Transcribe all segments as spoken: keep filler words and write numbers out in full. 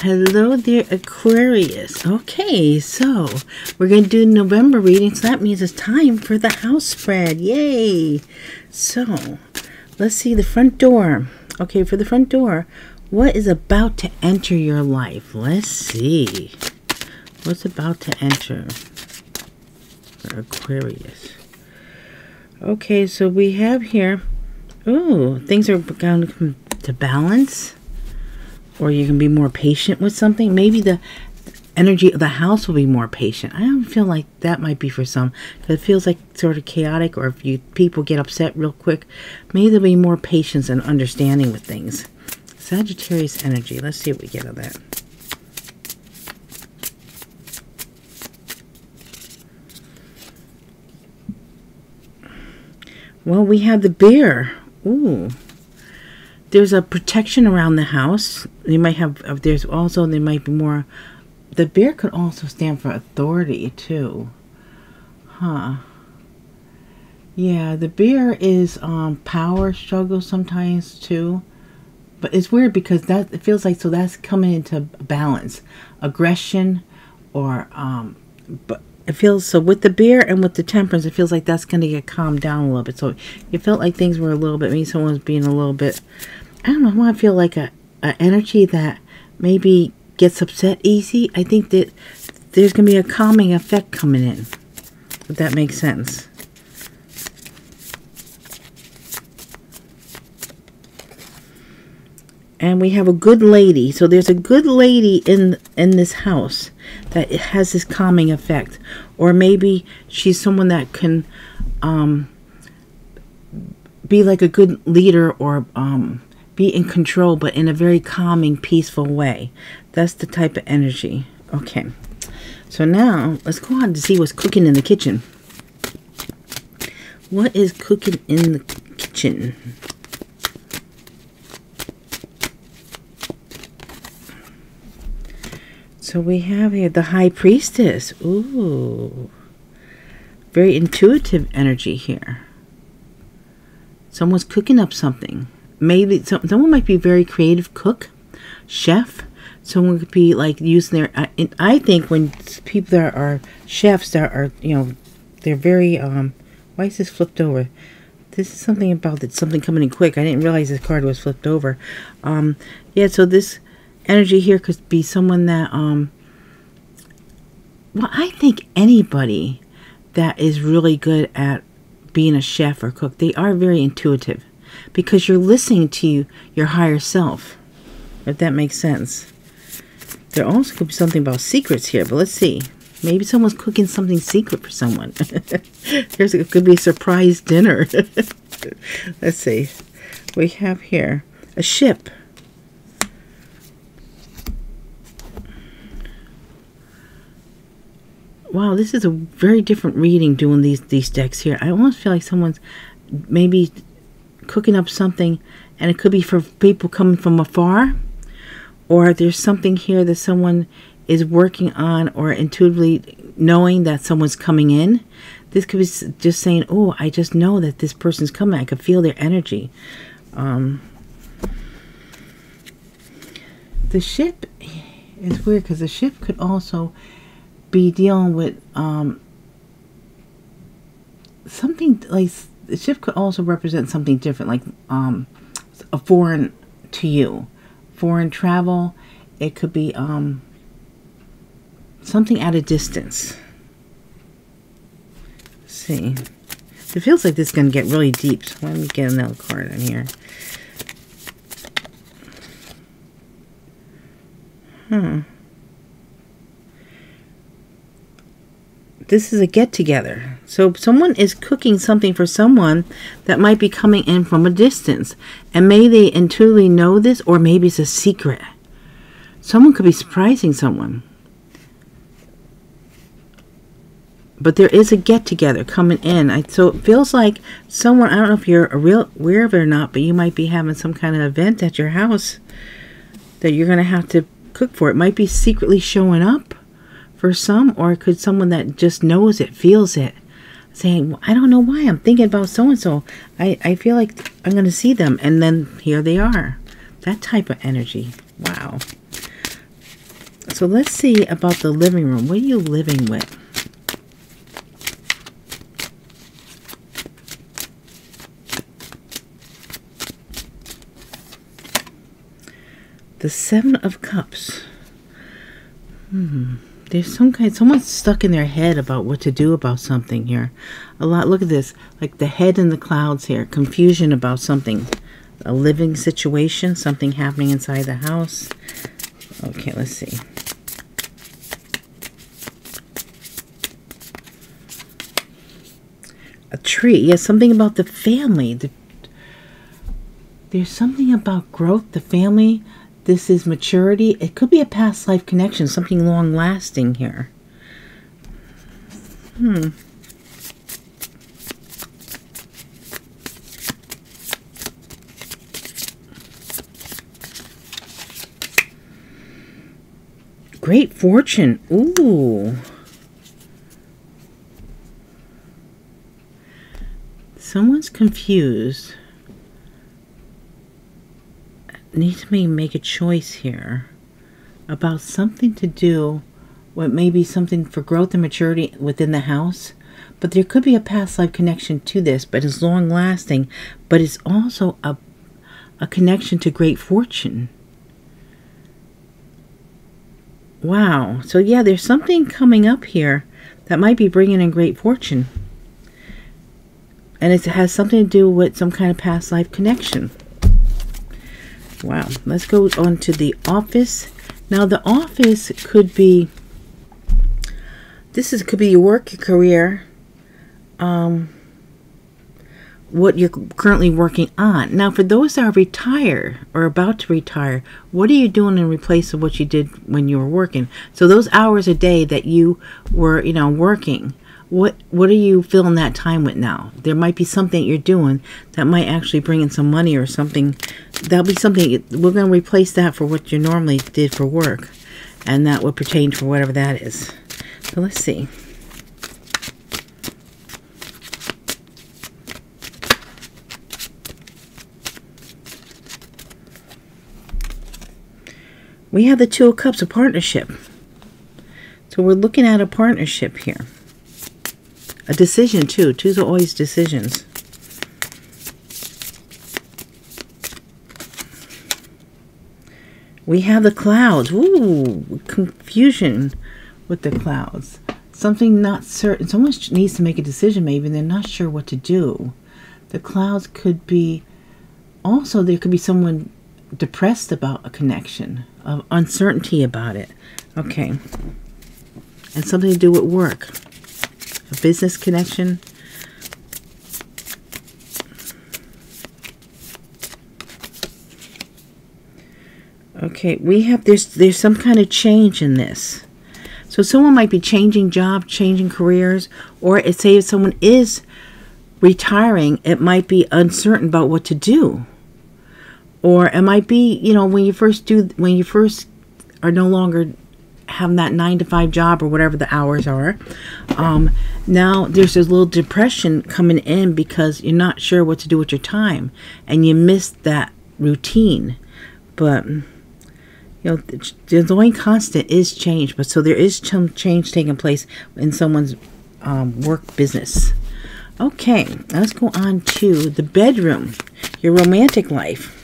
Hello there, Aquarius. Okay, so we're going to do November readings. So that means it's time for the house spread. Yay! So, let's see the front door. Okay, for the front door, what is about to enter your life? Let's see. What's about to enter for Aquarius? Okay, so we have here... Ooh, things are going to come to balance. Or you can be more patient with something. Maybe the energy of the house will be more patient. I don't feel like that might be for some. It feels like sort of chaotic, or if you people get upset real quick, maybe there'll be more patience and understanding with things. Sagittarius energy. Let's see what we get of that. Well, we have the bear. Ooh. There's a protection around the house. They might have, there's also, there might be more, the bear could also stand for authority too. Huh. Yeah, the bear is um, power struggle sometimes too. But it's weird because that, it feels like, so that's coming into balance. Aggression or, um, but it feels, so with the bear and with the temperance, it feels like that's going to get calmed down a little bit. So it felt like things were a little bit, maybe someone's being a little bit, I don't know, I feel like a, a energy that maybe gets upset easy. I think that there's going to be a calming effect coming in, if that makes sense. And we have a good lady. So there's a good lady in in this house that it has this calming effect. Or maybe she's someone that can um, be like a good leader, or um, be in control, but in a very calming, peaceful way. That's the type of energy. Okay. So now let's go on to see what's cooking in the kitchen. What is cooking in the kitchen? So we have here the High Priestess. Ooh. Very intuitive energy here. Someone's cooking up something. Maybe some, someone might be a very creative cook, chef. Someone could be like using their... I, I think when people that are chefs that are, you know, they're very... Um, why is this flipped over? This is something about that, something coming in quick. I didn't realize this card was flipped over. Um, yeah, so this... energy here could be someone that, um, well, I think anybody that is really good at being a chef or cook, they are very intuitive because you're listening to your higher self, if that makes sense. There also could be something about secrets here, but let's see. Maybe someone's cooking something secret for someone. There's, it could be a surprise dinner. Let's see. We have here a ship. Wow, this is a very different reading doing these these decks here. I almost feel like someone's maybe cooking up something, and it could be for people coming from afar, or there's something here that someone is working on, or intuitively knowing that someone's coming in. This could be just saying, oh, I just know that this person's coming. I could feel their energy. Um, the ship is weird because the ship could also... be dealing with um, something like the ship could also represent something different, like um, a foreign to you, foreign travel. It could be um, something at a distance. Let's see, it feels like this is gonna get really deep. So let me get another card in here. Hmm. This is a get-together. So someone is cooking something for someone that might be coming in from a distance. And may they intuitively know this, or maybe it's a secret. Someone could be surprising someone. But there is a get-together coming in. I, so it feels like someone, I don't know if you're a real aware of it or not, but you might be having some kind of event at your house that you're going to have to cook for. It might be secretly showing up. For some, or could someone that just knows it, feels it, saying, well, I don't know why I'm thinking about so-and-so. I, I feel like I'm going to see them. And then here they are. That type of energy. Wow. So let's see about the living room. What are you living with? The Seven of Cups. Hmm. There's some kind, someone's stuck in their head about what to do about something here. A lot, look at this, like the head in the clouds here, confusion about something, a living situation, something happening inside the house. Okay, let's see. A tree, yes, yeah, something about the family. The, there's something about growth, the family. This is maturity. It could be a past life connection, something long lasting here. Hmm. Great fortune. Ooh. Someone's confused. Need to make a choice here about something to do what may be something for growth and maturity within the house, but there could be a past life connection to this, but it's long lasting, but it's also a, a connection to great fortune. Wow. So yeah, there's something coming up here that might be bringing in great fortune, and it has something to do with some kind of past life connection. Wow, let's go on to the office. Now the office could be, this is could be your work, your career, um, what you're currently working on. Now for those that are retired or about to retire, what are you doing in replace of what you did when you were working? So those hours a day that you were, you know, working, what what are you filling that time with now? There might be something you're doing that might actually bring in some money or something. That'll be something, we're going to replace that for what you normally did for work, and that would pertain for whatever that is. So let's see. We have the Two of Cups, a partnership. So we're looking at a partnership here. A decision too. Twos are always decisions. We have the clouds. Ooh, confusion with the clouds. Something not certain. Someone needs to make a decision maybe, and they're not sure what to do. The clouds could be, also there could be someone depressed about a connection, of uncertainty about it. Okay. And something to do with work. A business connection. Okay, we have, there's, there's some kind of change in this. So someone might be changing job, changing careers, or it, say if someone is retiring, it might be uncertain about what to do. Or it might be, you know, when you first do, when you first are no longer having that nine to five job or whatever the hours are. Um, now there's this little depression coming in because you're not sure what to do with your time and you missed that routine. But, you know, the only constant is change. But so there is some change taking place in someone's um, work business. Okay, let's go on to the bedroom, your romantic life.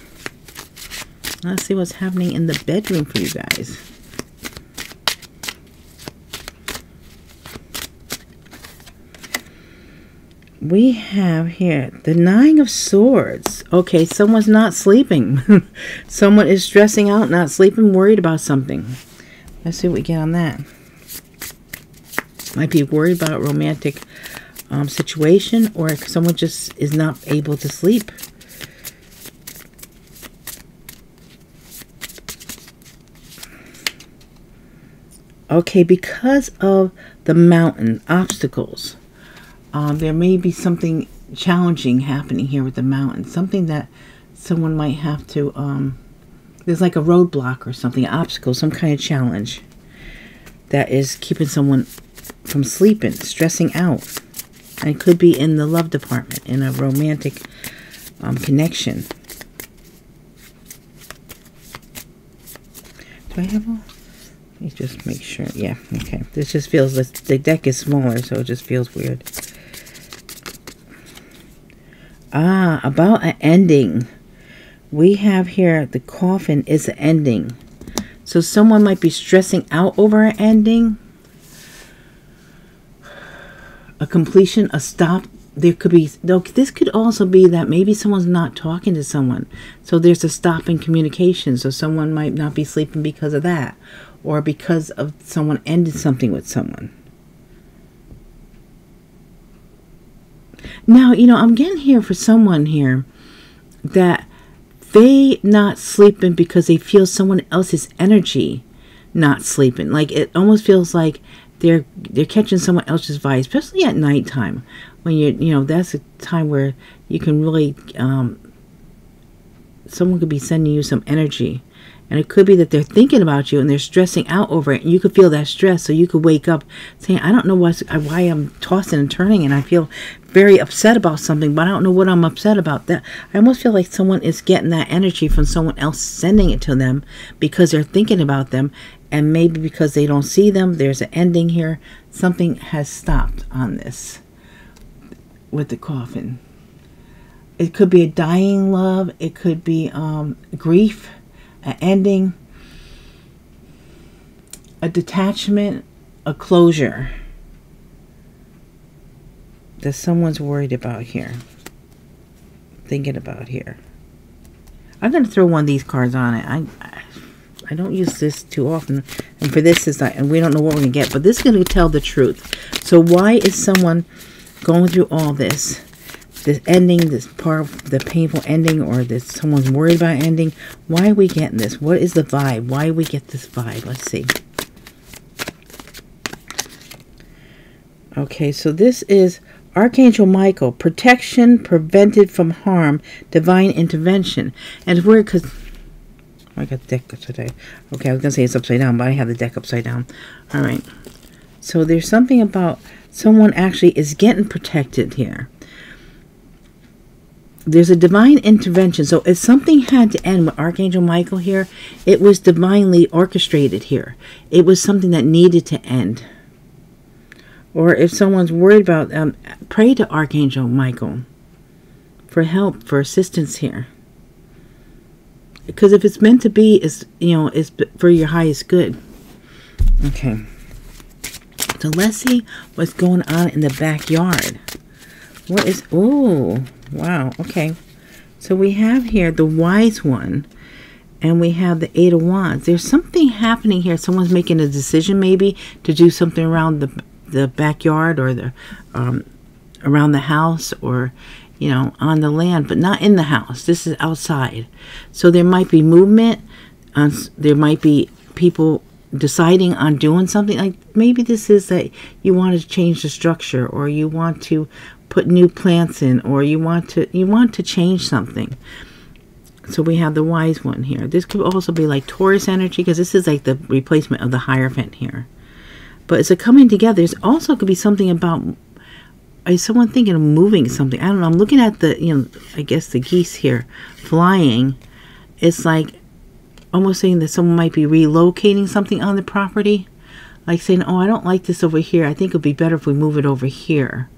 Let's see what's happening in the bedroom for you guys. We have here the Nine of Swords. Okay, someone's not sleeping. Someone is stressing out, not sleeping, worried about something. Let's see what we get on that. Might be worried about a romantic um, situation, or if someone just is not able to sleep. Okay, because of the mountain obstacles. Um, there may be something challenging happening here with the mountain. Something that someone might have to, um, there's like a roadblock or something, obstacle, some kind of challenge that is keeping someone from sleeping, stressing out. And it could be in the love department, in a romantic um, connection. Do I have all? Let me just make sure. Yeah, okay. This just feels, the, the deck is smaller, so it just feels weird. Ah, about an ending. We have here the coffin is an ending. So someone might be stressing out over an ending. A completion, a stop. There could be, though, this could also be that maybe someone's not talking to someone. So there's a stop in communication. So someone might not be sleeping because of that, or because of someone ended something with someone. Now, you know, I'm getting here for someone here that they not sleeping because they feel someone else's energy not sleeping. Like, it almost feels like they're they're catching someone else's vibe, especially at nighttime. When you you know, that's a time where you can really, um, someone could be sending you some energy. And it could be that they're thinking about you and they're stressing out over it. And you could feel that stress. So you could wake up saying, I don't know why, why I'm tossing and turning. And I feel very upset about something, but I don't know what I'm upset about. That I almost feel like someone is getting that energy from someone else sending it to them because they're thinking about them. And maybe because they don't see them, there's an ending here. Something has stopped on this with the coffin. It could be a dying love. It could be um, grief. An ending, a detachment, a closure that someone's worried about here, thinking about here. I'm going to throw one of these cards on it. I, I, I don't use this too often, and for this is like, and we don't know what we're going to get, but this is going to tell the truth. So why is someone going through all this? This ending, this part of the painful ending, or this someone's worried about ending. Why are we getting this? What is the vibe? Why we get this vibe? Let's see. Okay, so this is Archangel Michael. Protection, prevented from harm, divine intervention. And it's weird because I got the deck upside down. Okay, I was going to say it's upside down, but I have the deck upside down. All right. So there's something about someone actually is getting protected here. There's a divine intervention. So if something had to end with Archangel Michael here, it was divinely orchestrated here. It was something that needed to end. Or if someone's worried about, um, pray to Archangel Michael for help, for assistance here. Because if it's meant to be, it's, you know, it's for your highest good. Okay. So let's see what's going on in the backyard. What is, ooh. Wow, okay. So we have here the Wise One, and we have the Eight of Wands. There's something happening here. Someone's making a decision maybe to do something around the, the backyard, or the um, around the house, or, you know, on the land, but not in the house. This is outside. So there might be movement. Um, there might be people deciding on doing something. Like maybe this is that you want to change the structure, or you want to put new plants in, or you want to you want to change something. So we have the Wise One here. This could also be like Taurus energy, because this is like the replacement of the Hierophant here. But it's a coming together. There's also could be something about, is someone thinking of moving something? I don't know. I'm looking at the, you know, I guess the geese here flying. It's like almost saying that someone might be relocating something on the property. Like saying, oh, I don't like this over here. I think it would be better if we move it over here.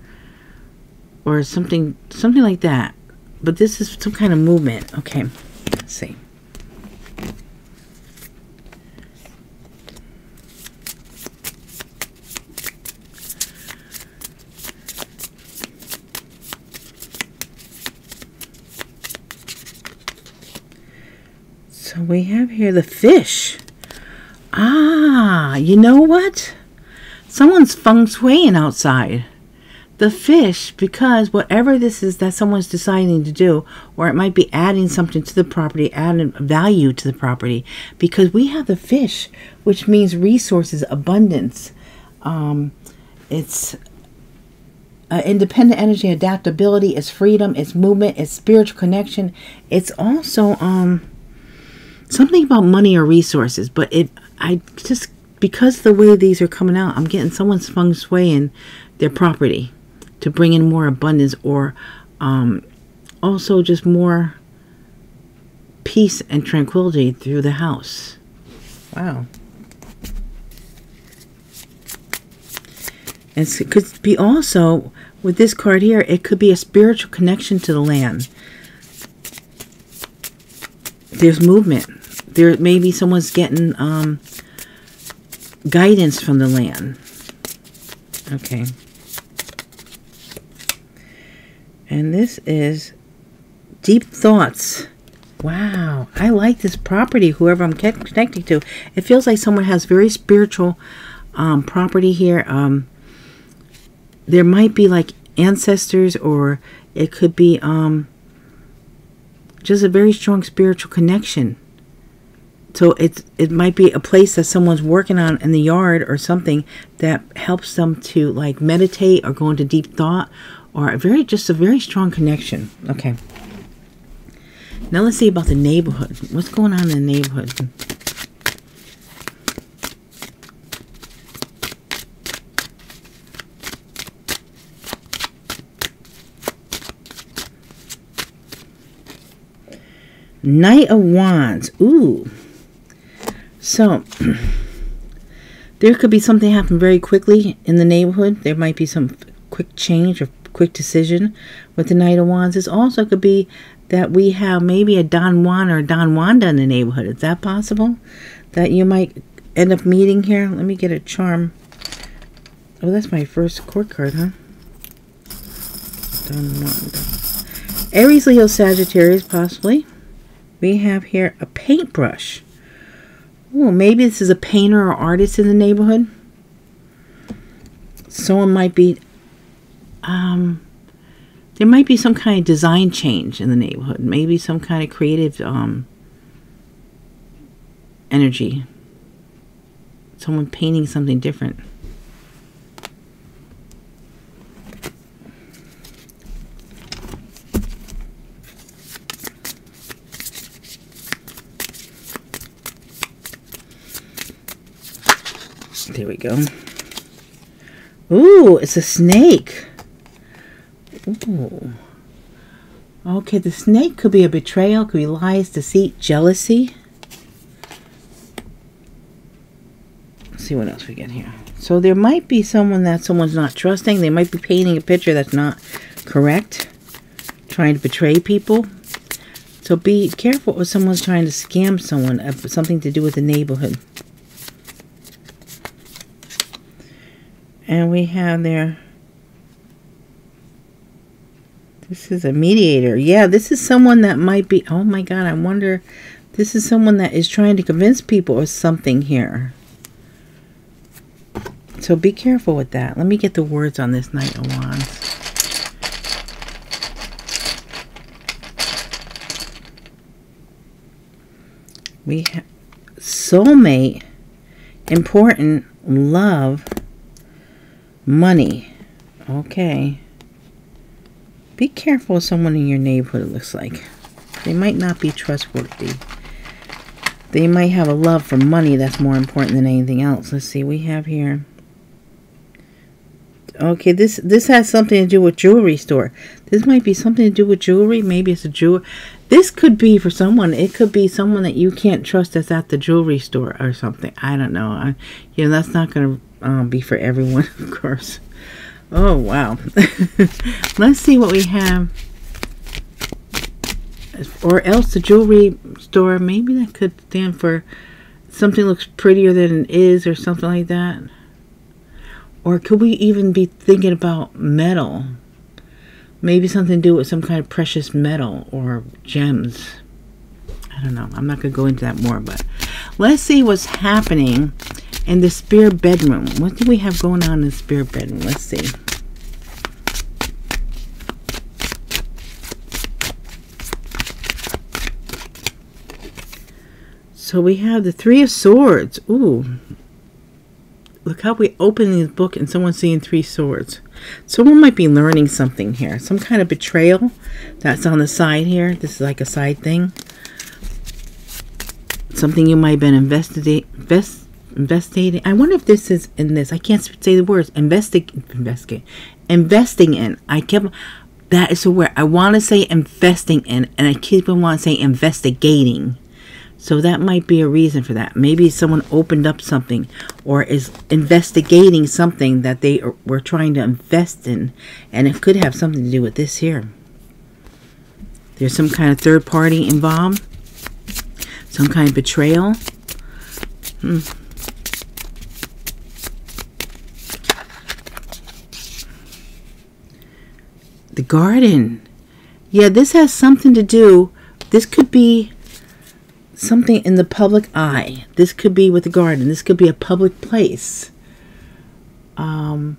Or something, something like that. But this is some kind of movement. Okay, let's see. So we have here the fish. Ah, you know what? Someone's feng shuiing outside. The fish, because whatever this is that someone's deciding to do, or it might be adding something to the property, adding value to the property, because we have the fish, which means resources, abundance. Um, it's uh, independent energy, adaptability, it's freedom, it's movement, it's spiritual connection. It's also um, something about money or resources, but it, I just, because the way these are coming out, I'm getting someone's feng shuiing their property to bring in more abundance, or um, also just more peace and tranquility through the house. Wow. And it could be also, with this card here, it could be a spiritual connection to the land. There's movement. There maybe someone's getting um, guidance from the land. Okay. And this is deep thoughts. Wow, I like this property, whoever I'm connecting to. It feels like someone has very spiritual um, property here. Um, there might be like ancestors, or it could be um, just a very strong spiritual connection. So it's, it might be a place that someone's working on in the yard or something that helps them to like meditate or go into deep thought, or a very just a very strong connection. Okay. Now let's see about the neighborhood. What's going on in the neighborhood? Knight of Wands. Ooh. So there could be something happen very quickly in the neighborhood. There might be some quick change or quick decision with the Knight of Wands. This also could be that we have maybe a Don Juan or a Don Wanda in the neighborhood. Is that possible? That you might end up meeting here? Let me get a charm. Oh, that's my first court card, huh? Don Wanda. Aries, Leo, Sagittarius, possibly. We have here a paintbrush. Oh, maybe this is a painter or artist in the neighborhood. Someone might be... Um... There might be some kind of design change in the neighborhood. Maybe some kind of creative um, energy. Someone painting something different. There we go. Ooh, it's a snake. Ooh. Okay, the snake could be a betrayal, could be lies, deceit, jealousy. Let's see what else we get here. So there might be someone that someone's not trusting. They might be painting a picture that's not correct, trying to betray people. So be careful if someone's trying to scam someone of something to do with the neighborhood. And we have their... This is a mediator. Yeah, this is someone that might be... Oh, my God, I wonder... This is someone that is trying to convince people of something here. So be careful with that. Let me get the words on this Knight of Wands. We have... Soulmate. Important. Love. Money. Okay. Be careful of someone in your neighborhood, it looks like. They might not be trustworthy. They might have a love for money that's more important than anything else. Let's see, we have here. Okay, this this has something to do with jewelry store. This might be something to do with jewelry. Maybe it's a jewel. This could be for someone. It could be someone that you can't trust that's at the jewelry store or something. I don't know. I, you know, that's not going to um, be for everyone, of course. Oh, wow. Let's see what we have. Or else the jewelry store. Maybe that could stand for something looks prettier than it is or something like that. Or could we even be thinking about metal? Maybe something to do with some kind of precious metal or gems. I don't know. I'm not going to go into that more. But let's see what's happening in the spirit bedroom. What do we have going on in the spirit bedroom? Let's see. So we have the Three of Swords. Ooh. Look how we open this book and someone's seeing three swords. Someone might be learning something here. Some kind of betrayal that's on the side here. This is like a side thing. Something you might have been investigating. Invest Investigating. I wonder if this is in this. I can't say the words. Investig investigate. Investing in. I kept. That is a word. I want to say investing in, and I keep on wanting to say investigating. So that might be a reason for that. Maybe someone opened up something, or is investigating something that they are, were trying to invest in, and it could have something to do with this here. There's some kind of third party involved, some kind of betrayal. Hmm. The garden. Yeah, this has something to do. This could be something in the public eye. This could be with the garden. This could be a public place. Um,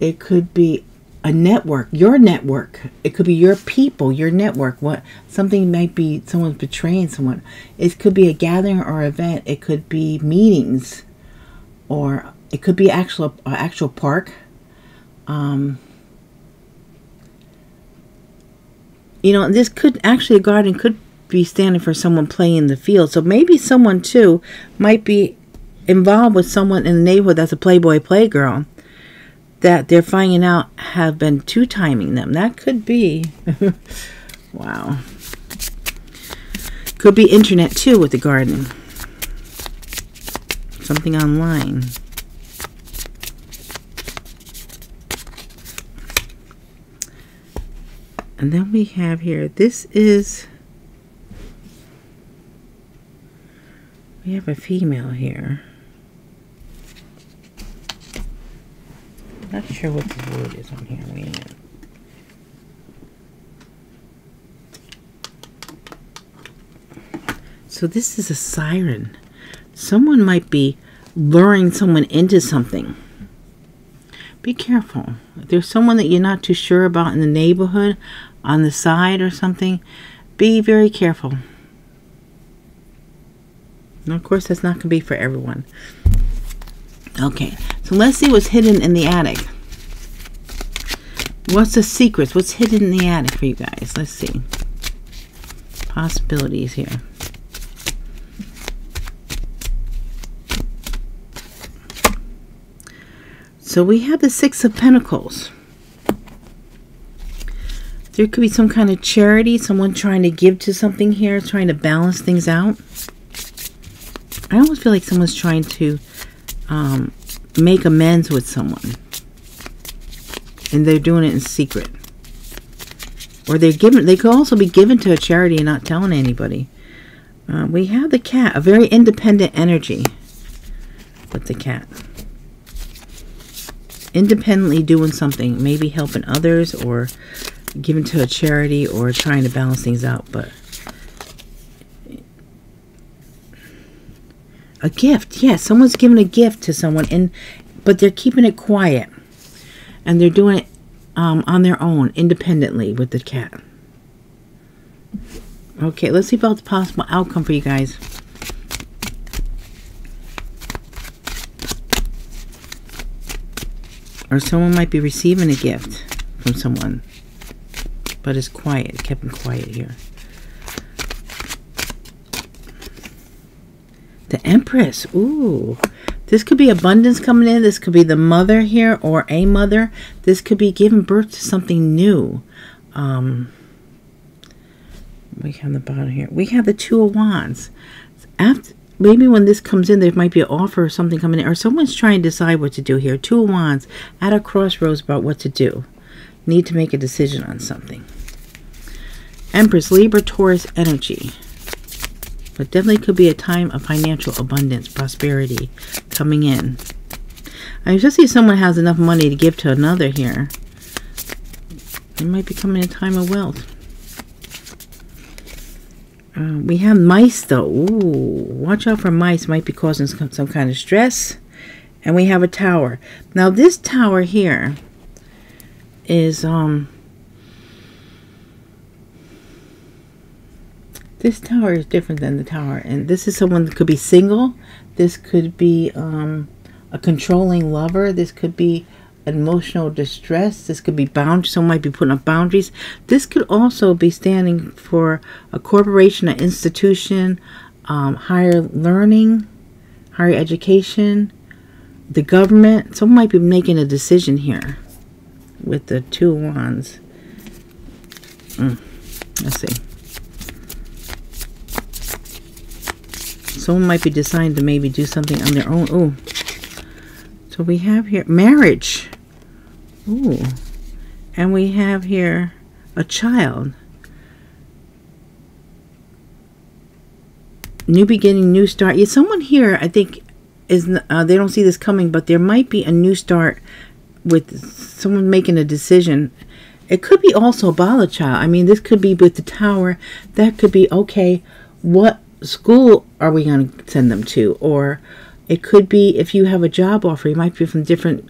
it could be a network, your network. It could be your people, your network. What something might be someone's betraying someone. It could be a gathering or event. It could be meetings, or it could be actual uh, actual park. Um, You know, this could actually, a garden could be standing for someone playing in the field. So maybe someone too might be involved with someone in the neighborhood that's a playboy, playgirl that they're finding out have been two timing them. That could be. Wow. Could be internet too with the garden. Something online. And then we have here, this is, we have a female here. Not sure what the word is on here. Wait a minute. So this is a siren. Someone might be luring someone into something. Be careful. If there's someone that you're not too sure about in the neighborhood, on the side or something, be very careful. Now, of course, that's not going to be for everyone. Okay, so let's see what's hidden in the attic. What's the secrets? What's hidden in the attic for you guys? Let's see. Possibilities here. So we have the Six of Pentacles. There could be some kind of charity, someone trying to give to something here, trying to balance things out. I almost feel like someone's trying to um, make amends with someone. And they're doing it in secret. Or they're given, they could also be given to a charity and not telling anybody. Uh, we have the cat, a very independent energy with the cat. Independently doing something, maybe helping others or giving to a charity or trying to balance things out, but a gift. Yeah, someone's giving a gift to someone, and but they're keeping it quiet, and they're doing it um, on their own, independently with the cat. Okay, let's see about the possible outcome for you guys. Or someone might be receiving a gift from someone, but it's quiet. It kept them quiet here. The Empress. Ooh. This could be abundance coming in. This could be the mother here or a mother. This could be giving birth to something new. Um, we have the bottom here. We have the Two of Wands. After... Maybe when this comes in, there might be an offer or something coming in. Or someone's trying to decide what to do here. Two of Wands at a crossroads about what to do. Need to make a decision on something. Empress, Libra, Taurus energy. But definitely could be a time of financial abundance, prosperity coming in. I mean, especially if someone has enough money to give to another here. It might be coming a time of wealth. Uh, we have mice, though. Ooh, watch out for mice. Might be causing some, some kind of stress. And we have a tower. Now, this tower here is... um. This tower is different than the tower. And this is someone that could be single. This could be um, a controlling lover. This could be emotional distress. This could be bound. Someone might be putting up boundaries. This could also be standing for a corporation, an institution, um, higher learning, higher education, the government. Someone might be making a decision here with the Two of Wands. Mm, let's see. Someone might be deciding to maybe do something on their own. Ooh. So we have here marriage. Ooh. And we have here a child. New beginning, new start. Yeah, someone here, I think, is uh, they don't see this coming, but there might be a new start with someone making a decision. It could be also about a child. I mean, this could be with the tower. That could be, okay, what school are we going to send them to? Or it could be if you have a job offer. You might be from different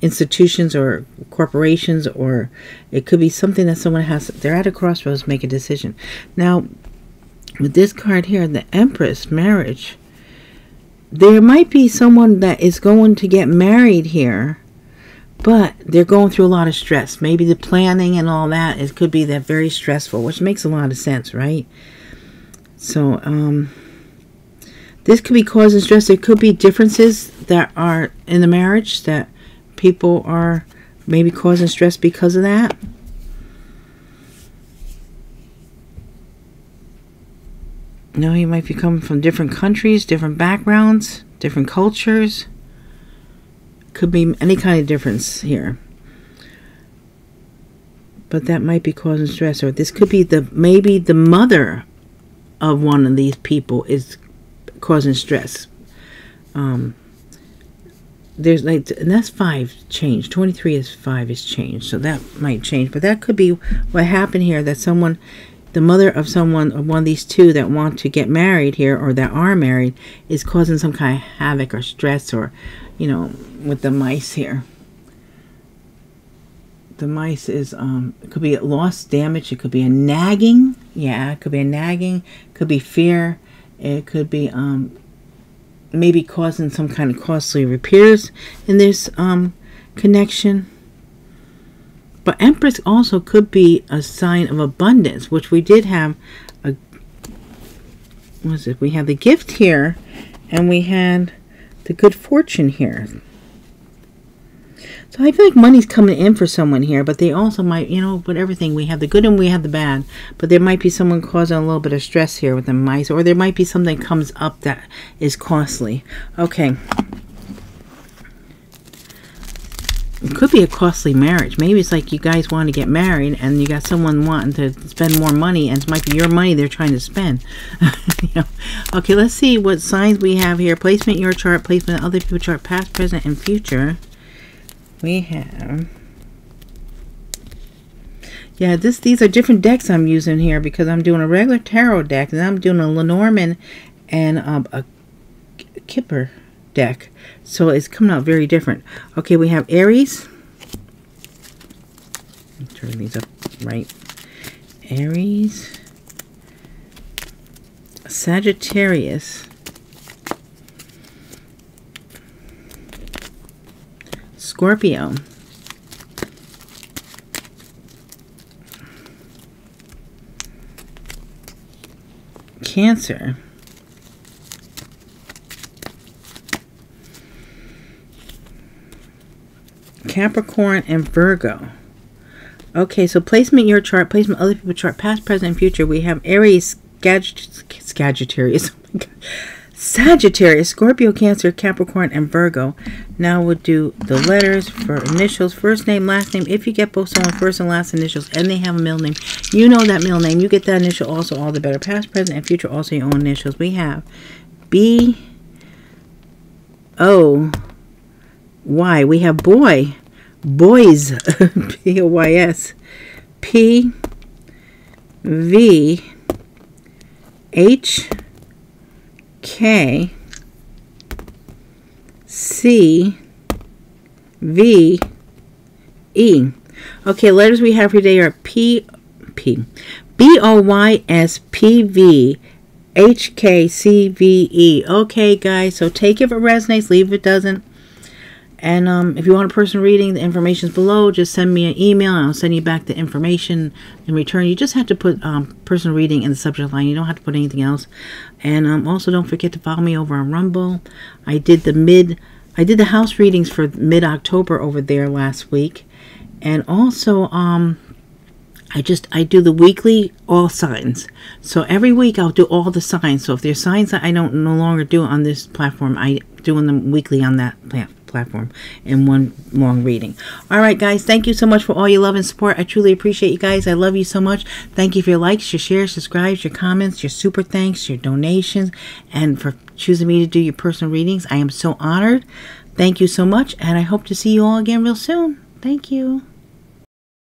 institutions or corporations, or it could be something that someone has. They're at a crossroads, make a decision. Now, with this card here, the Empress, marriage, there might be someone that is going to get married here, but they're going through a lot of stress. Maybe the planning and all that, it could be that very stressful, which makes a lot of sense, right? So um, this could be causing stress. There could be differences that are in the marriage that people are maybe causing stress because of that. No, you might be coming from different countries, different backgrounds, different cultures. Could be any kind of difference here. But that might be causing stress. Or this could be the maybe the mother of one of these people is causing stress. Um, there's like, and that's five change. twenty-three is five is change. So that might change. But that could be what happened here, that someone, the mother of someone, of one of these two that want to get married here or that are married, is causing some kind of havoc or stress, or, you know, with the mice here. The mice is, um, it could be loss, damage. It could be a nagging. Yeah, it could be a nagging. It could be fear. It could be um, maybe causing some kind of costly repairs in this um, connection. But Empress also could be a sign of abundance, which we did have. A, what is it? We had the gift here, and we had the good fortune here. So I feel like money's coming in for someone here, but they also might, you know, with everything, we have the good and we have the bad. But there might be someone causing a little bit of stress here with the mice, or there might be something that comes up that is costly. Okay. It could be a costly marriage. Maybe it's like you guys want to get married and you got someone wanting to spend more money, and it might be your money they're trying to spend. You know? Okay, let's see what signs we have here. Placement, your chart, placement, other people's chart, past, present, and future. We have... Yeah, this these are different decks I'm using here, because I'm doing a regular tarot deck, and I'm doing a Lenormand and um, a Kipper deck, so it's coming out very different. Okay, we have Aries. Turn these up right. Aries, Sagittarius, Scorpio, Cancer, Capricorn, and Virgo. Okay, so placement your chart, placement other people's chart, past, present, and future. We have Aries, Sagittarius, Sagittarius, Scorpio, Cancer, Capricorn, and Virgo. Now we'll do the letters for initials, first name, last name. If you get both someone first and last initials and they have a middle name, you know that middle name. You get that initial also, all the better. Past, present, and future, also your own initials. We have B, O, Y. We have boy, boys, B O Y S, P, V, H, K, C, V, E. Okay, letters we have today are P, P, B, O, Y, S, P, V, H, K, C, V, E. Okay, guys, so take it if it resonates, leave if it doesn't. And um, if you want a person reading, the information's below. Just send me an email and I'll send you back the information in return. You just have to put um, person reading in the subject line. You don't have to put anything else. And um, also, don't forget to follow me over on Rumble. I did the mid, I did the house readings for mid-October over there last week. And also, um, I just, I do the weekly all signs. So every week I'll do all the signs. So if there's signs that I don't no longer do on this platform, I doing them weekly on that platform. platform in one long reading. All right, guys, thank you so much for all your love and support. I truly appreciate you guys. I love you so much. Thank you for your likes, your shares, subscribes, your comments, your super thanks, your donations, and for choosing me to do your personal readings. I am so honored. Thank you so much, and I hope to see you all again real soon. Thank you.